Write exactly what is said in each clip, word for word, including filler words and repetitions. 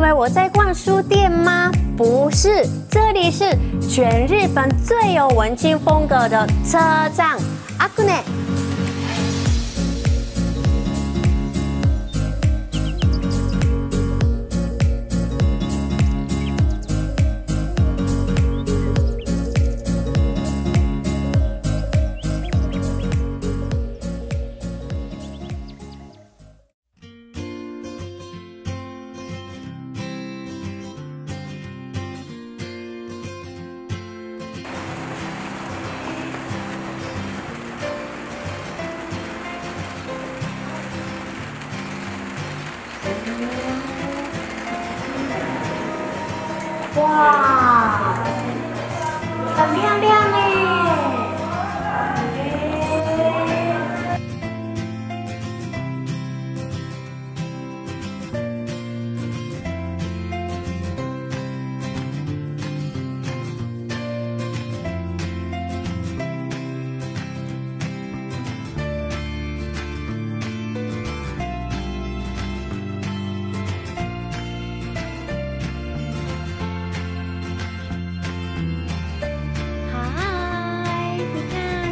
为我在逛书店吗？不是，这里是全日本最有文青风格的车站阿库内。哇，很漂亮哎！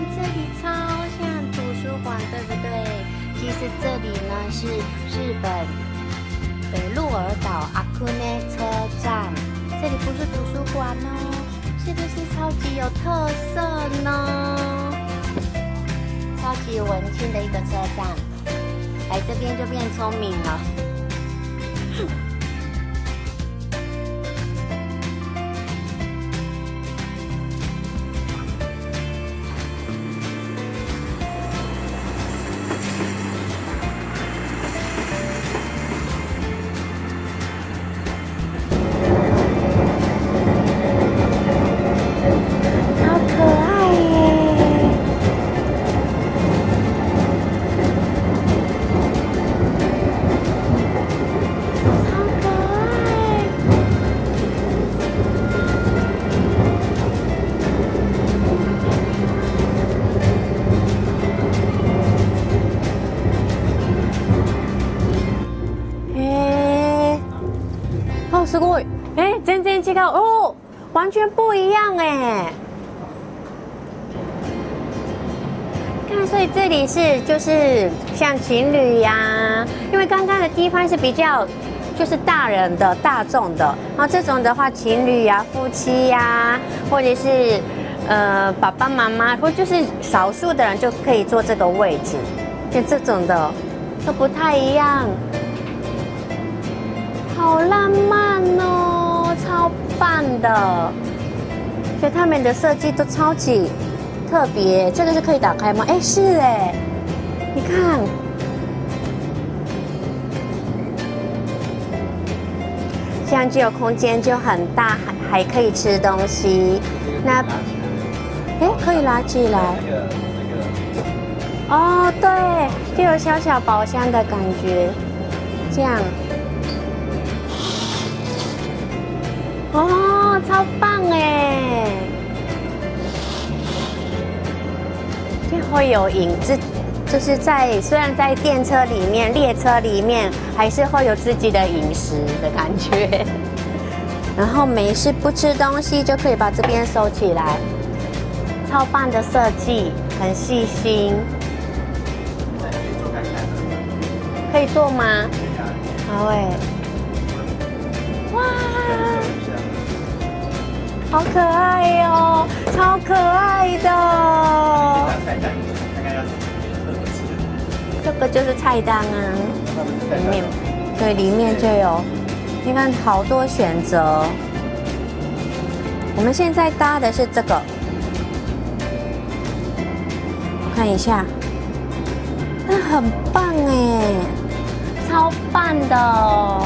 这里呢是日本北鹿儿岛阿库内车站，这里不是图书馆哦，是不是超级有特色呢？超级文青的一个车站，来这边就变聪明了。すごい。え、全然違う。哦，完全不一样哎。看，所以这里是就是像情侣呀、啊，因为刚刚的地方是比较就是大人的、大众的，然后这种的话，情侣呀、啊、夫妻呀、啊，或者是呃爸爸妈妈，或就是少数的人就可以坐这个位置，就这种的都不太一样。 好浪漫哦，超棒的！所以他们的设计都超级特别。这个是可以打开吗？哎，是哎，你看，这样就有空间，就很大，还还可以吃东西。那，哎，可以拿起来。哦，对，就有小小包厢的感觉，这样。 哦，超棒哎！就会有影子，就是在虽然在电车里面、列车里面，还是会有自己的饮食的感觉。然后没事不吃东西就可以把这边收起来，超棒的设计，很细心。可以做吗？好哎！哇！ 好可爱哦，超可爱的。这个就是菜单啊，里面对，里面就有，你看好多选择。我们现在搭的是这个，我看一下，那很棒哎，超棒的。